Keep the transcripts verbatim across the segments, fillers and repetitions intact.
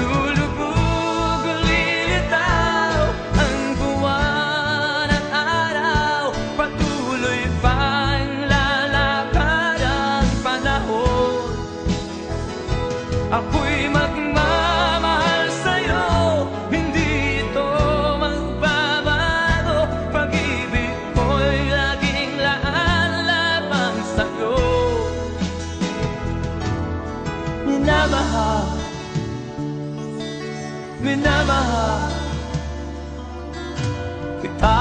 Lulubog o lilitaw ang buwan at araw, patuloy pang lalakad ang panahon. Ako'y magmamahal sa'yo, hindi ito magbabago. Pag-ibig ko'y laging laan sa'yo. Minamahal, minamahal kita.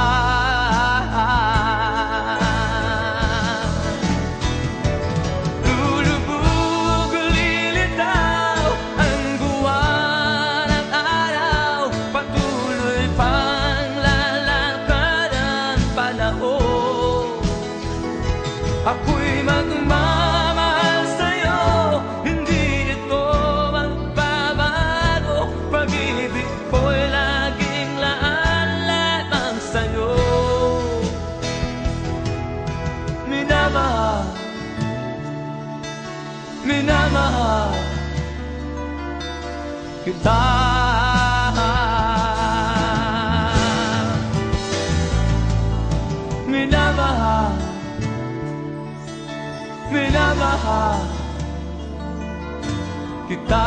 Lulubog o lilitaw ang buwan at araw, patuloy pang lalakad ang panahon. Ako magmamahal sa'yo, hindi ito magbabago. Pag-ibig ko'y laging laan lamang sa'yo. Minamahal, minamahal kita. Minamahal kita.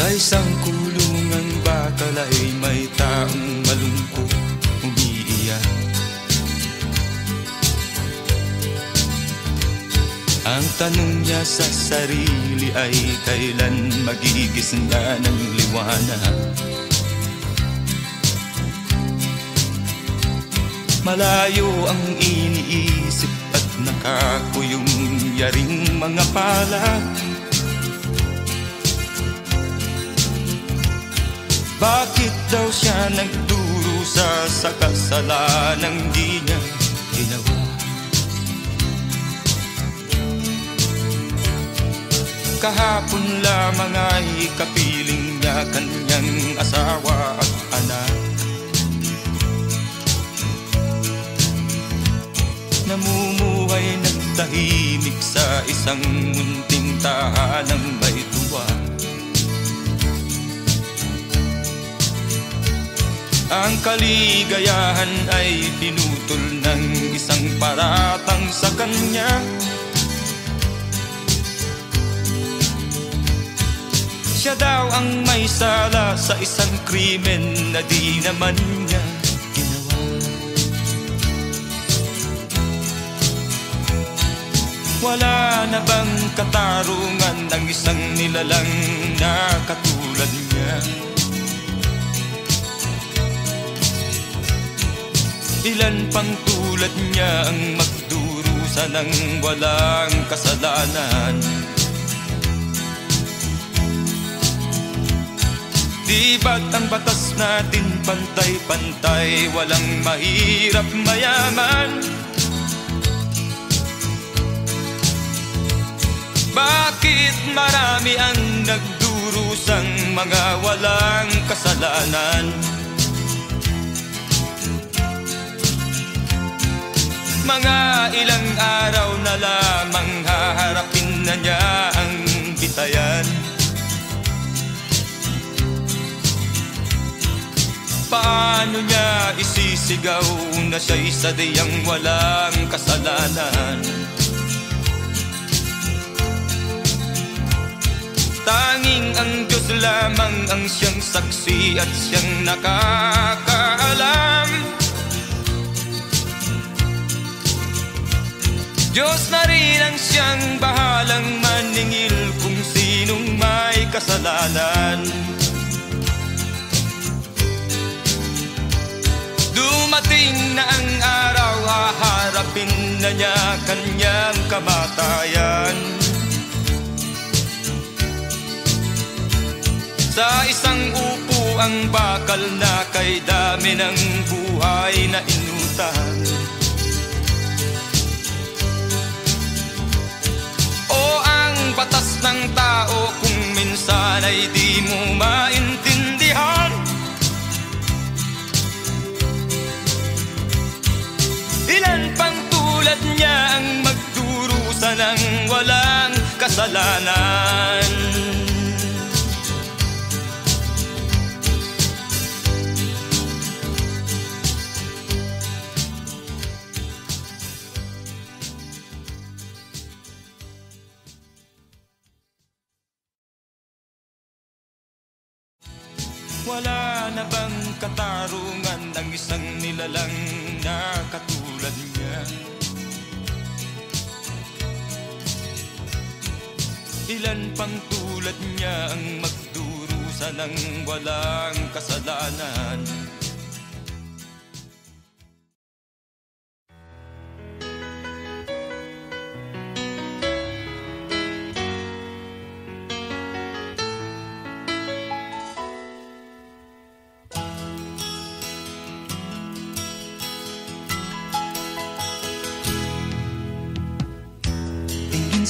Sa isang kulungan bakal ay may taong malungkot umiiyak. Ang tanong niya sa sarili ay kailan magigising na ng liwanag. Malayo ang iniisip at nakakuyong yaring mga palak. Bakit daw siya nagdurusa sa kasalanang di niya ginawa? Kahapon lamang ay kapiling niya kanyang asawa at anak. Namumuhay nagtahimik sa isang munting tahanang may tuwa. Ang kaligayahan ay pinutol ng isang paratang sa kanya. Siya daw ang may sala sa isang krimen na di naman niya ginawa. Wala na bang katarungan ng isang nilalang na katulad niya? Ilan pang tulad niya ang magdurusa ng walang kasalanan? Di ba't ang batas natin pantay-pantay, walang mahirap mayaman? Bakit marami ang nagdurusang mga walang kasalanan? Mga ilang araw na lamang haharapin na niya ang bitayan. Paano niya isisigaw na siya'y sadyang walang kasalanan? Tanging ang Diyos lamang ang siyang saksi at siyang nakakaalam. Diyos na rin ang siyang bahalang maningil kung sinong may kasalanan. Dumating na ang araw, haharapin na niya kanyang kamatayan. Sa isang upo ang bakal na kay dami ng buhay na inutang. O ang batas ng tao kung minsan ay di mo maintindihan. Ilan pang tulad niya ang magdurusa ng walang kasalanan? Wala na bang katarungan ng isang nilalang na katulad niya? Ilan pang tulad niya ang magdurusa ng walang kasalanan?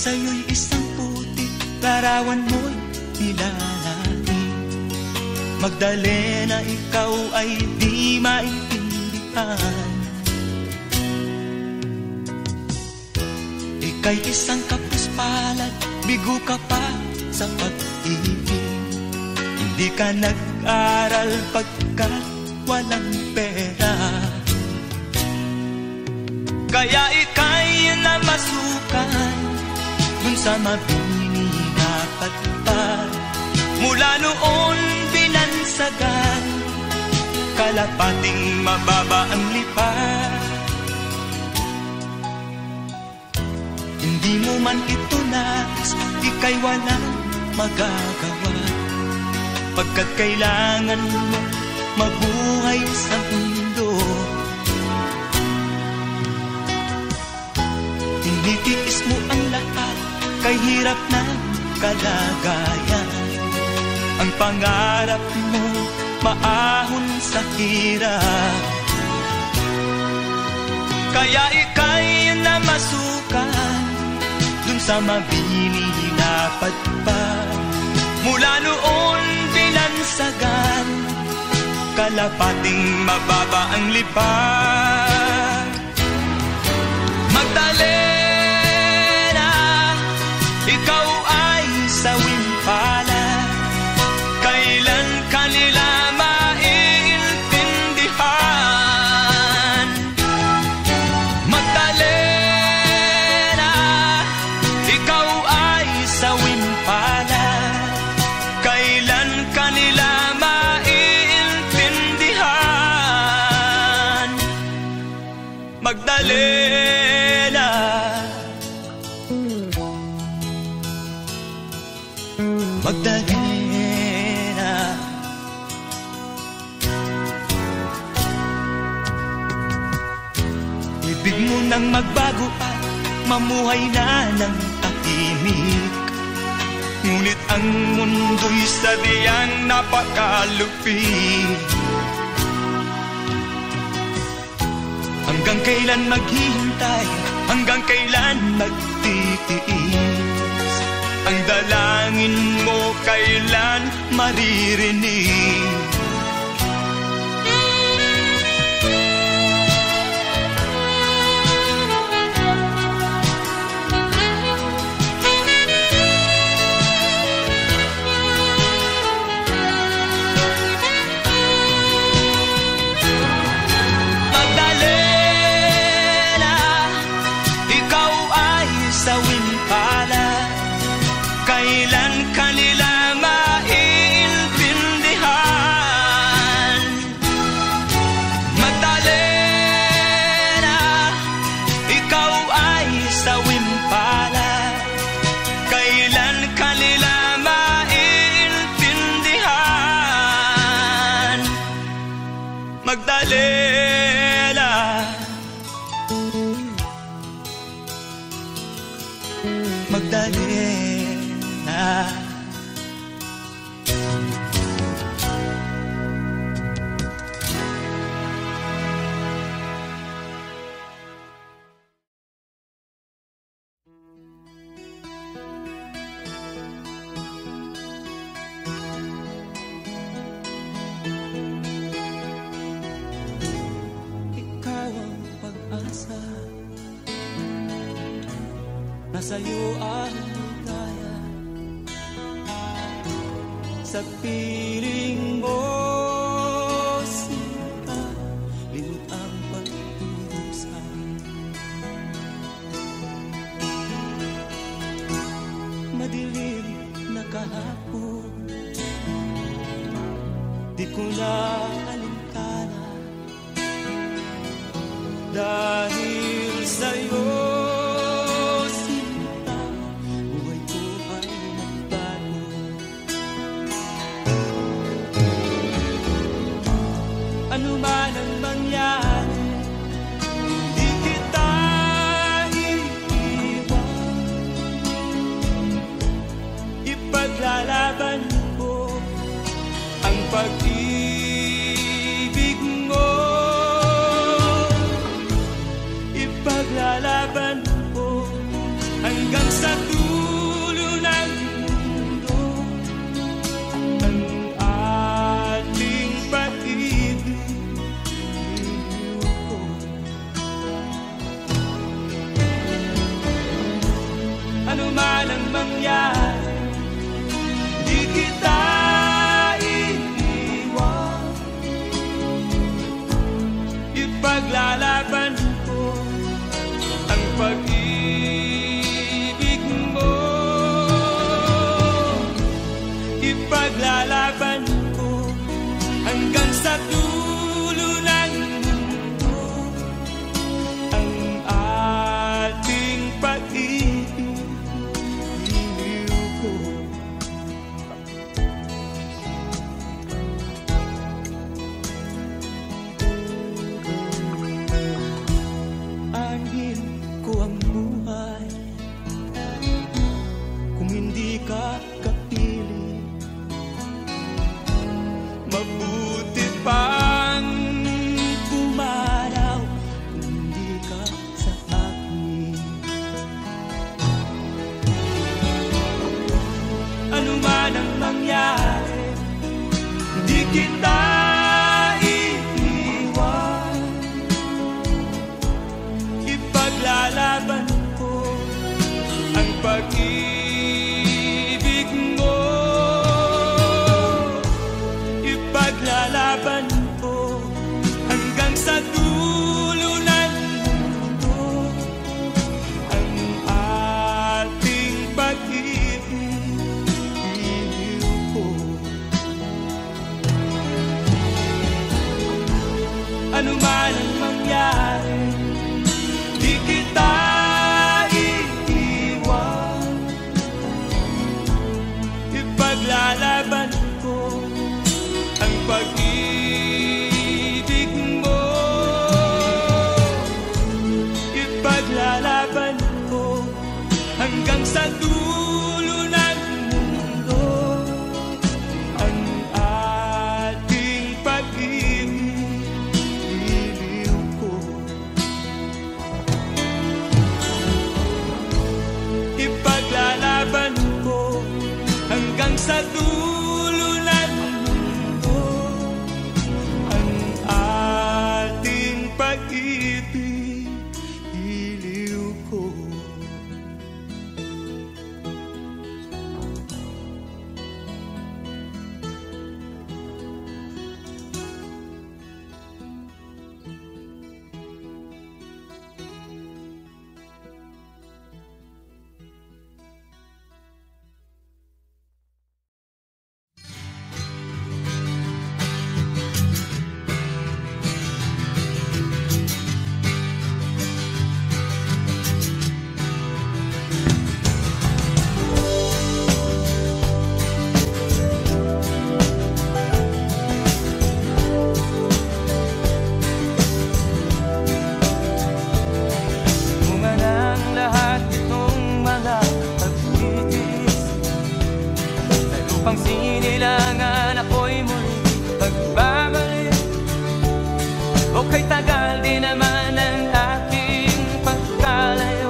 Sa'yo'y isang putik, larawan mo'y nilalating. Magdalena, ikaw ay di maintindihan. Ika'y isang kapuspalat, bigo ka pa sa pag-ibig. Hindi ka nag-aral pagkat walang pera. Kaya ika'y namasukan dun sa mabininapat pa. Mula noon binansagan, kalapating mababa ang lipat. Hindi mo man ito nais, ika'y walang magagawa, pagkat kailangan mo mabuhay sa mundo. Tinitiis mo ang lahat kay hirap ng kalagayan. Ang pangarap mo maahon sa hirap. Kaya ika'y namasukan dun sa mabininapat pa. Mula noon binansagan, kalapating mababa ang lipat. Magdalena, ikaw ay sawing pala. Kailan kanila maiintindi? Magdalena. Magdalena. Ibig mo nang magbago at mamuhay na ng tahimik, ngunit ang mundo'y sadyang napakalupit. Hanggang kailan maghihintay? Hanggang kailan magtitiis? Ang dalangin mo kailan maririnig? Magdalena. Magdalena. Sa'yo ang kaya, sa piling mo sinta, limot ang pag-ibig sa'yo. Madilim na kahapon, di ko na alintana, dahil sa'yo. Paglalaban ko ang pag-ibig mo, ipaglalaban ko hanggang sa dulo ng mundo ang ating pag-ibig ko. Ano man ang mangyari, kita iniwan, ipaglalaban ko ang pag-ibig mo, ipaglalaban ko hanggang sa dulo ng mundo ang ating pag-ibig. Di kita iiwan, ipaglalaban ko ang pag-ibig mo, ipaglalaban ko hanggang sa dulo ng mundo ang ating pag-ibig. Ano man ang mangyari, o kay tagal din naman ang ating pagkalayo.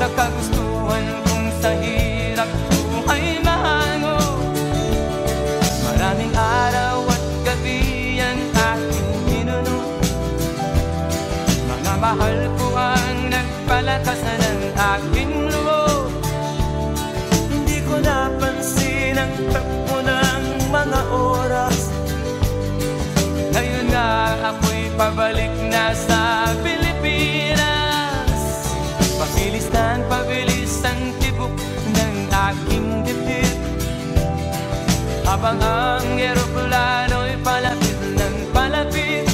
Sa kagustuhan kong sa hirap ko ay mahango. Maraming araw at gabi ang aking minuno. Mga mahal ko ang nagpalakasan ng aking loob. Hindi ko napansin ang takbo ng mga oras. Ngayon na ako'y pabalik na sa Pilipinas. Pabilis na pabilis ang tibok ng aking dibdib. Habang ang eroplano'y palapit ng palapit.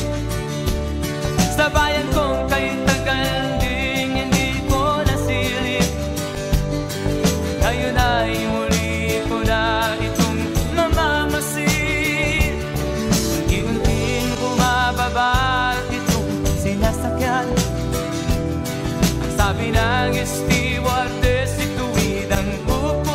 Sa bayan kong kay tagal ding hindi ko nasilip. Ngayon ay muli ko na itong mamamasin. Sabi ng stewardess, ituwid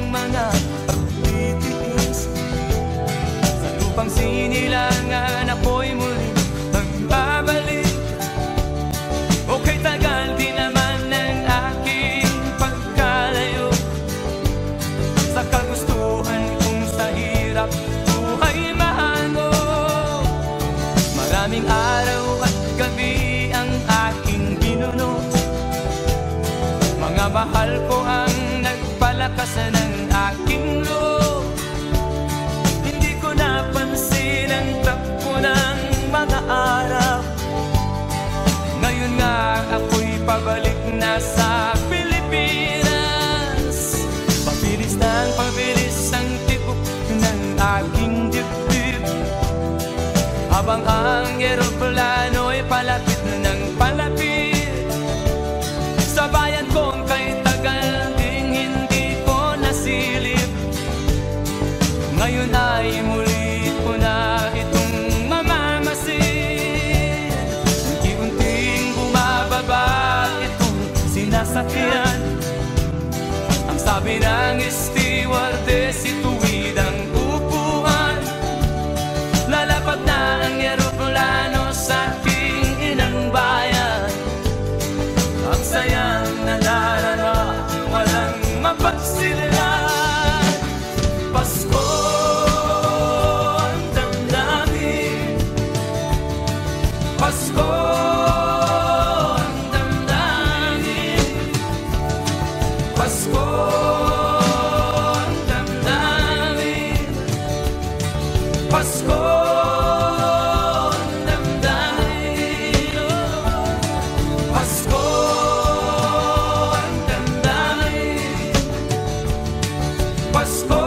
ang upuan. Lalapag na ang eroplano sa aking inang bayan. Ang sayang na darama, walang mapagsilan. Pasko ang damdamin, Pasko ang damdamin, Pasko. Maraming araw at gabi ang aking binuno. Mga mahal ko ang nagpalakasan ng aking loob. Hindi ko napansin ang takbo ng mga araw. Ngayon nga ako'y pabalik na sa Pilipinas. Pabilis ng pabilis ang tibok ng aking dibdib. Habang ang eroplano'y palapit ng palapit. Sa bayan kong kay tagal ding hindi ko nasilip. Ngayon ay muli ko na itong mamamasin. Unti-unting bumababa itong sinasakyan. Ang sabi ng stewardess, ituwid ang upuan. Lalapag na ang eroplano sa aking inang bayan. Ang sayang na darama, walang mapagsilan. Pasko ang damdamin, Pasko ang damdamin, Pasko ang damdamin, Pasko. Pasko ang damdamin, Pasko.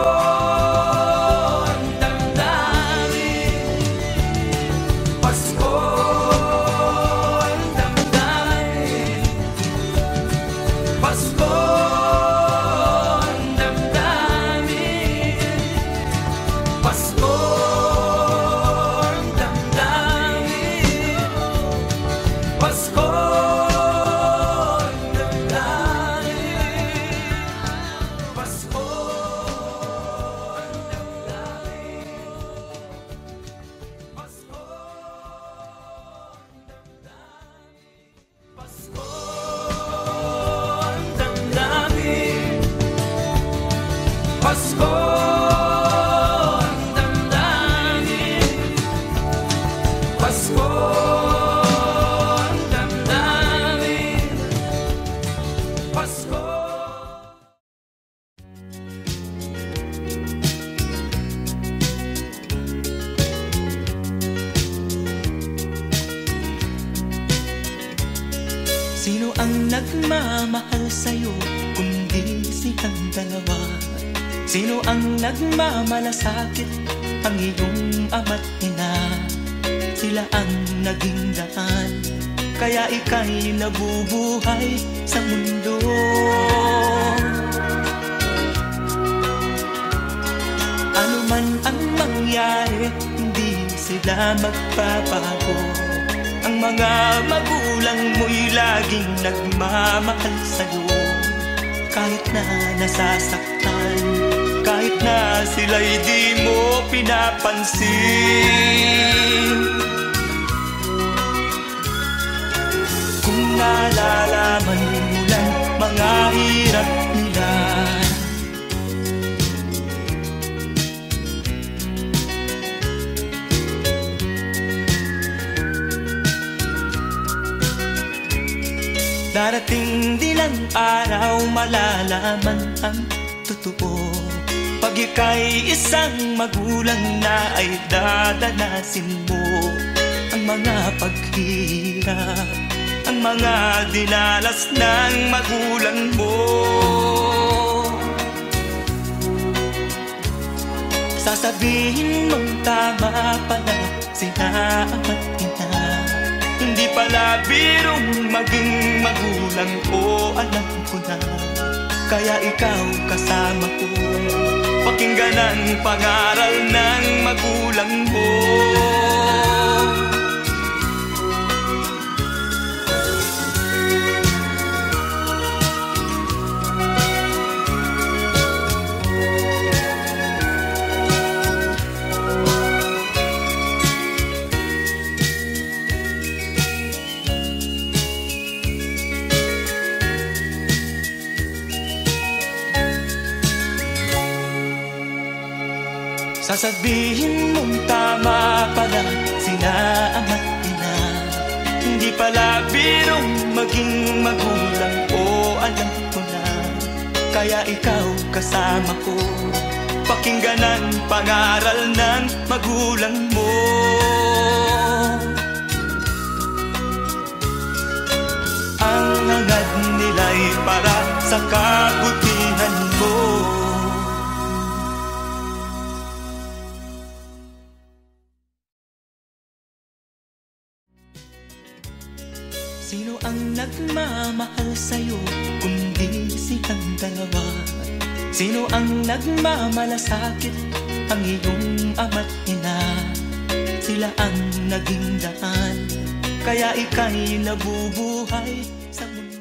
ang nagmamahal sa'yo kundi silang dalawa? Sino ang nagmamalasakit? Ang iyong ama't ina. Sila ang naging daan kaya ika'y nabubuhay sa mundo. Ano man ang mangyari, hindi sila magpapago. Ang mga magulang mo'y laging nagmamahal sa'yo. Kahit na nasasaktan, kahit na sila'y di mo pinapansin. Nalalaman mo lang mga hirap nila. Darating din ang araw, malalaman ang totoo. Pag ika'y isang magulang na ay dadanasin mo ang mga paghihirap, ang mga dinalas ng magulang mo. Sasabihin mong tama pala sina at ina. Hindi pala birong maging magulang ko, alam ko na. Kaya ikaw kasama ko, pakinggan ang pangaral ng magulang mo. Sasabihin mong tama pala sina ama't ina. Hindi pala birong maging magulang ko, alam ko na. Kaya ikaw kasama ko, pakinggan ang pangaral ng magulang mo. Ang hangad nila'y para sa kabutihan mo. Sino ang nagmamahal sa'yo kundi silang dalawa? Sino ang nagmamalasakit? Ang iyong ama't ina. Sila ang naging daan kaya ika'y nabubuhay sa mundo.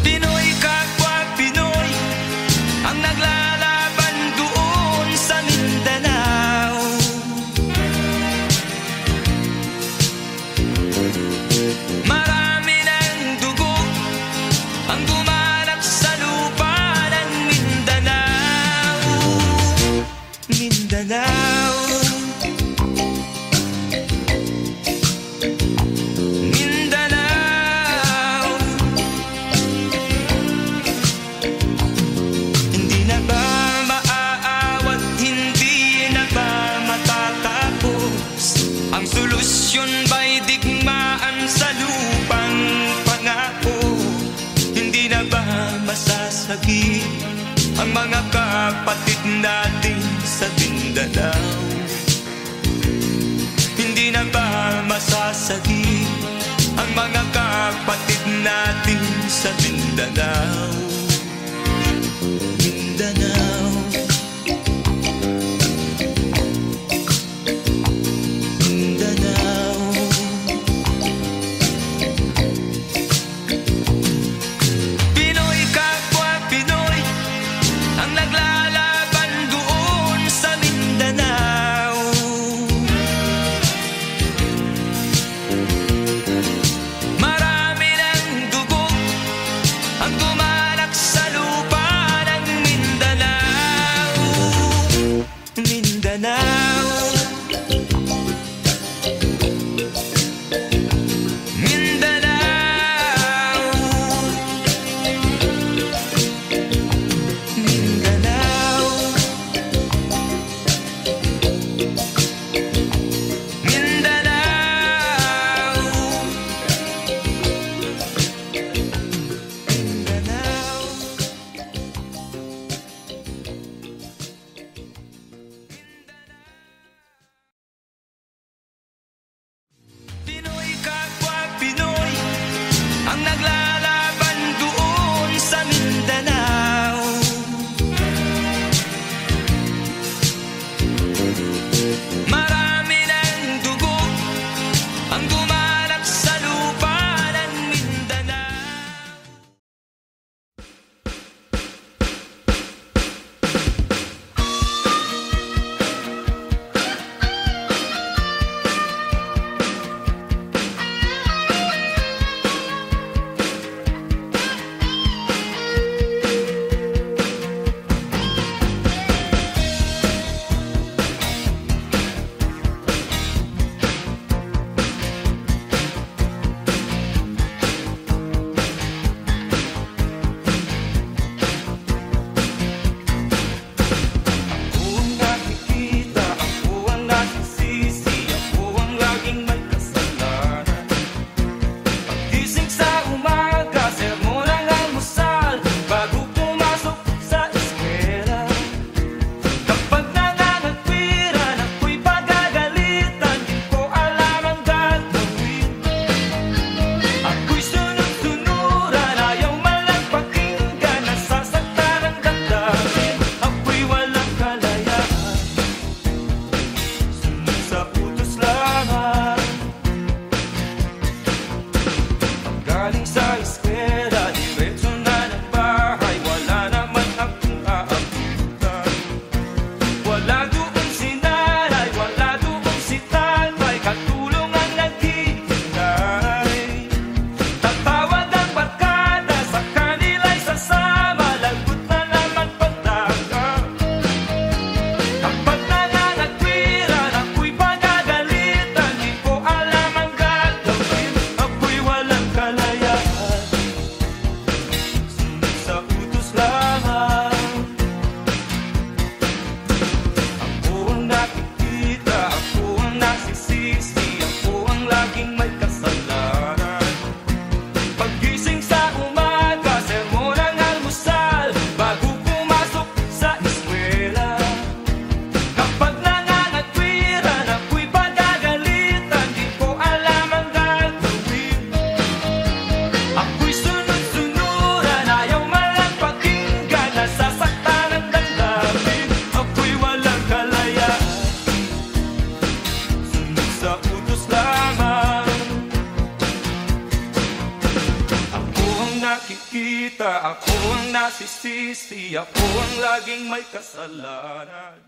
Pinoy kapwa Pinoy, Marami ng dugo ang dumalak sa lupa ng Mindanao, Mindanao, Mindanao. Hindi na ba maaawat, hindi na ba matatapos? Ang solusyon ba'y digmaan sa lupang pangako? Hindi na ba masasagi ang mga kapatid natin sa Mindanao? Hindi na ba masasagi ang mga kapatid natin sa Mindanao? Mindanao, Mindanao. Pinoy, kapwa Pinoy ang naglalaban doon sa Mindanao. Marami ng dugo ang dumalak sa lupa ng Mindanao, Mindanao, Mindanao, Mindanao, Mindanao, Mindanao. Pinoy, kapwa Pinoy ang naglalaban doon sa Mindanao. Marami ng dugo ang dumalak sa lupa ng Mindanao. Ako ang nakikita, ako ang nagsisisi, ako ang laging may kasalanan. Pagkising sa umaga, sermon ang almusal, bago pumasok sa eskwela. Kapag nananagwiran, ako'y pagagalitan, di ko alam ang gagawin. Ako'y sunod-sunuran, ayaw malang pakinggan, nasasaktan ang damdamin, ako'y walang kalayaan. Sunod sa utos lamang, galing sa eskwela, diretso na ng bahay, wala naman akong aabutan. Wala doon si nanay, wala doon si tatay, katulong ang naghihintay. Tatawag ang barkada, sa kanila'y sasama, lagot na naman pagtaka. Kapag nananagwiran, ako'y pagagalitan, di ko alam ang gagawin, ako'y walang kalayaan. Sunod sa utos lamang, ako ang nakikita, ako ang nagsisisi, ako ang laging may kasalanan. Paggising sa umaga, sermon ang almusal, bago pumasok sa eskwela. Kapag nananagwiran, ako'y pagagalitan, di ko alam ang gagawin. Ako'y sunod-sunuran, ayaw malang pakinggan, nasasaktan ang damdamin, ako'y walang kalayaan. Sunod sa utos lamang, ako ang nakikita, ako ang nasisisi, ako ang laging may kasalanan.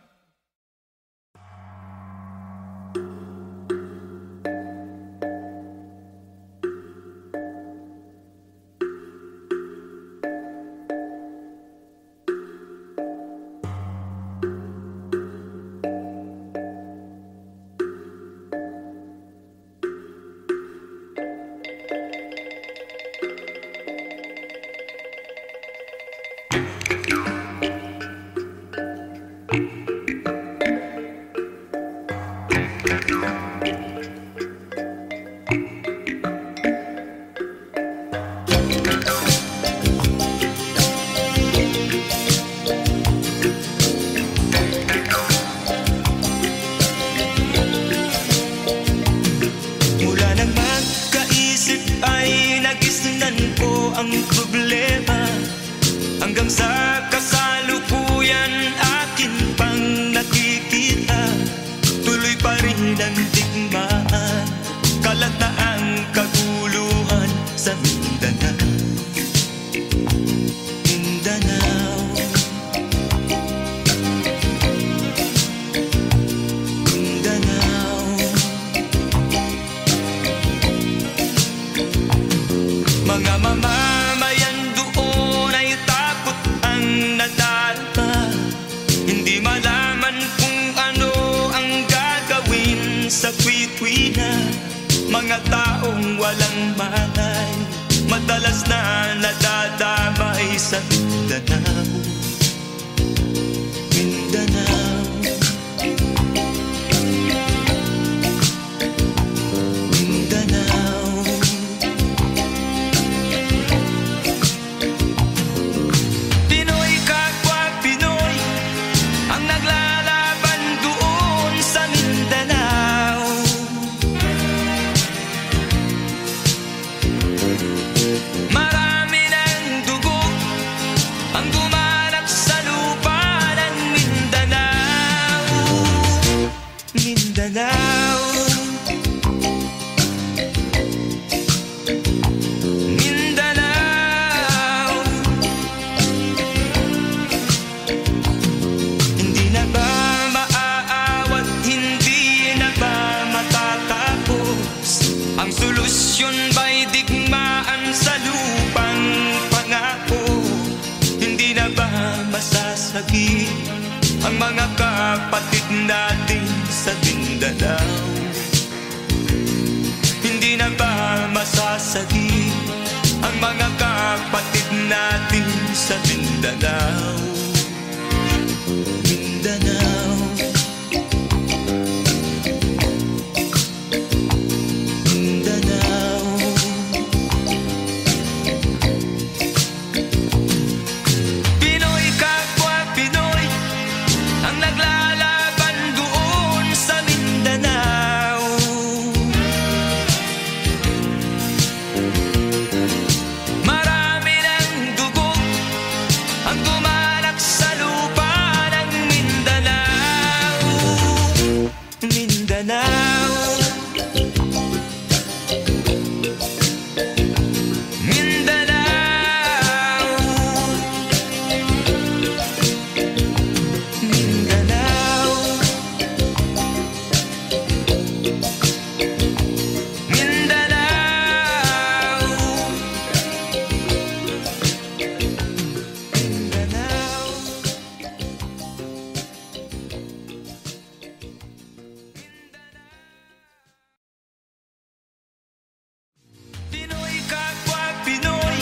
ang problema hanggang sa kasalukuyan akin pang nakikita. Tuloy pa rin ang digmaan, kalataang kaguluhan sa Mindanao. Mindanao, Mindanao, mga mamamayan doon ay takot ang nadadapa. Hindi malaman kung ano ang gagawin sa kwitwina. Mga taong walang malay madalas na nadadamay sa Mindanao. Mindanao, Mindanao, Pinoy kapwa Pinoy ang naglalaban doon sa Mindanao. Marami ng dugo ang dumanak sa lupa ng Mindanao. Mindanao, Mindanao, hindi na ba maaawat, hindi na ba matatapos? Ang solusyon ba'y digmaan sa lupang pangako? Hindi na ba masasagi ang mga kapatid natin sa Mindanao? Hindi na ba masasagi ang mga kapatid natin sa Mindanao? Mindanao, Mindanao, Pinoy kapwa Pinoy ang naglalaban doon sa Mindanao. Marami ng dugo ang dumanak sa lupa ng Mindanao. Mindanao, Mindanao, Mindanao, Mindanao, Mindanao. Pinoy kapwa Pinoy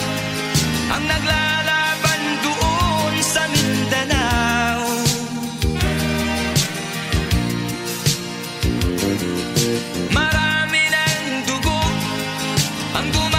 ang naglalaban doon sa Mindanao. Marami ng dugo ang dumanak